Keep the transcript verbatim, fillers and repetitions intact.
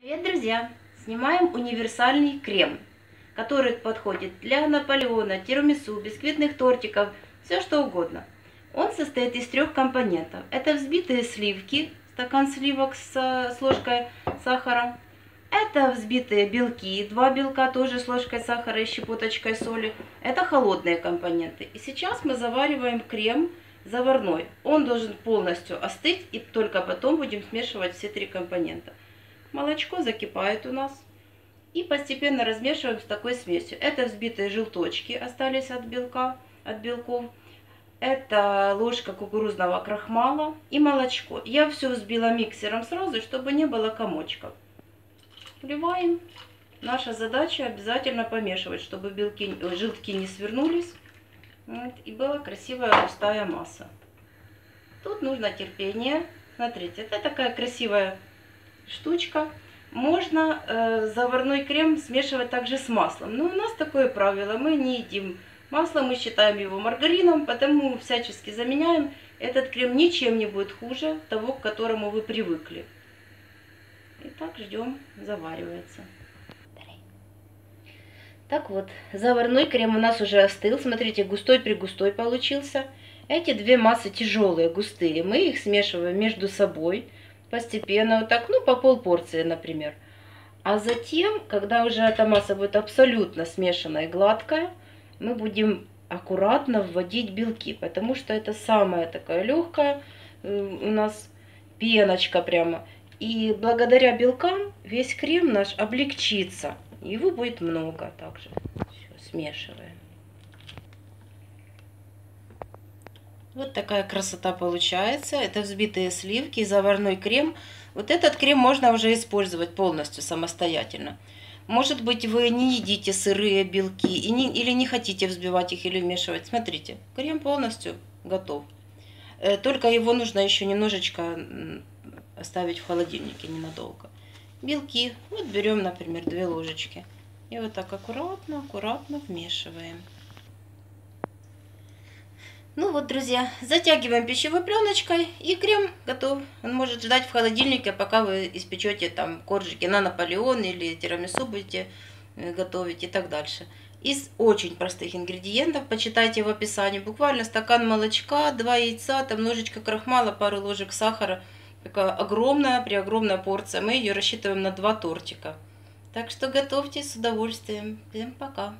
Привет, друзья! Снимаем универсальный крем, который подходит для Наполеона, тирамису, бисквитных тортиков, все что угодно. Он состоит из трех компонентов. Это взбитые сливки, стакан сливок с, с ложкой сахара. Это взбитые белки, два белка тоже с ложкой сахара и щепоточкой соли. Это холодные компоненты. И сейчас мы завариваем крем заварной. Он должен полностью остыть, и только потом будем смешивать все три компонента. Молочко закипает у нас. И постепенно размешиваем с такой смесью. Это взбитые желточки остались от белка, от белков. Это ложка кукурузного крахмала и молочко. Я все взбила миксером сразу, чтобы не было комочков. Вливаем. Наша задача обязательно помешивать, чтобы белки, желтки не свернулись. Вот, и была красивая густая масса. Тут нужно терпение. Смотрите, это такая красивая штучка. Можно э, заварной крем смешивать также с маслом. Но у нас такое правило. Мы не едим масло, мы считаем его маргарином, потому всячески заменяем. Этот крем ничем не будет хуже того, к которому вы привыкли. И так ждем, заваривается. Так вот, заварной крем у нас уже остыл. Смотрите, густой-пригустой получился. Эти две массы тяжелые, густые. Мы их смешиваем между собой. Постепенно вот так, ну по полпорции, например. А затем, когда уже эта масса будет абсолютно смешанная и гладкая, мы будем аккуратно вводить белки, потому что это самая такая легкая у нас пеночка прямо. И благодаря белкам весь крем наш облегчится. Его будет много также. Все, смешиваем. Вот такая красота получается. Это взбитые сливки и заварной крем. Вот этот крем можно уже использовать полностью самостоятельно. Может быть, вы не едите сырые белки и не, или не хотите взбивать их или вмешивать. Смотрите, крем полностью готов. Только его нужно еще немножечко оставить в холодильнике ненадолго. Белки. Вот берем, например, две ложечки. И вот так аккуратно, аккуратно вмешиваем. Ну вот, друзья, затягиваем пищевой пленочкой, и крем готов. Он может ждать в холодильнике, пока вы испечете там коржики на Наполеон или тирамису будете готовить и так дальше. Из очень простых ингредиентов, почитайте в описании, буквально стакан молочка, два яйца, там ложечка крахмала, пару ложек сахара. Такая огромная, преогромная порция, мы ее рассчитываем на два тортика. Так что готовьте с удовольствием. Всем пока!